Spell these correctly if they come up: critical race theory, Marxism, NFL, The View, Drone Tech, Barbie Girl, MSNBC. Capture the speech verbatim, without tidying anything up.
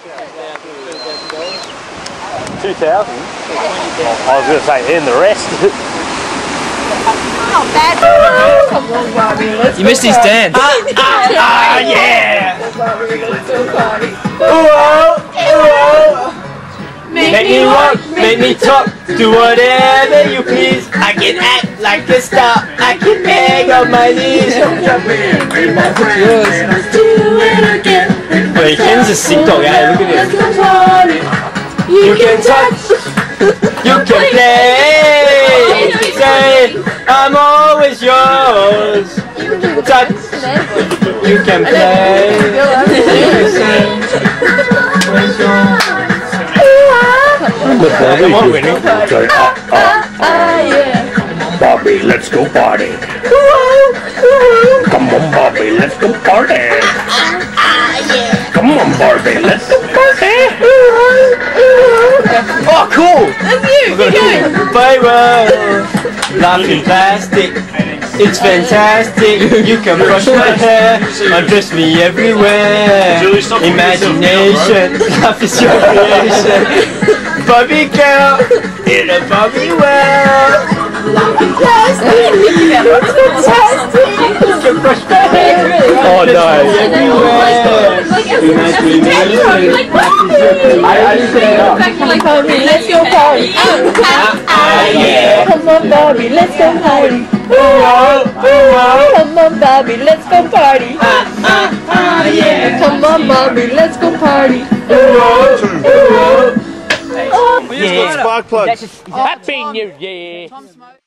two thousand? I was going to say, in the rest. Not bad. You missed his dance. Ah, uh, uh, uh, yeah! Whoa, whoa. Make, make me walk, make me talk, do whatever you please. I can act like a star, I can beg on my knees. Let's do it again. Wait, Ken's a sick dog, eh? Look at this. You can touch, you can play, say, I'm always yours. You can touch, you can play, you say, always yours. Come on, Winnie. Ah, ah, yeah. Barbie, let's go party. Come on, Barbie, let's go party. Come on, Barbie, let's go party. Oh, cool! That's you! We're going to viral! Life in plastic, it's fantastic. You can brush my hair, undress me everywhere. Imagination, life is your creation. Barbie girl, in a Barbie world. Life in plastic, it's fantastic. You can brush my hair, undress me everywhere. Imagination, life is your creation. Like Barbie, let's go party. Oh, ah, ah, yeah. Come on, Barbie, let's go party. Ooh, ooh, ooh. Come on, Barbie, let's go party. Ah, ah, ah, yeah. Come on, Barbie, let's go party. Ooh, ooh, ooh. Yeah. Spark plugs. Happy New Year.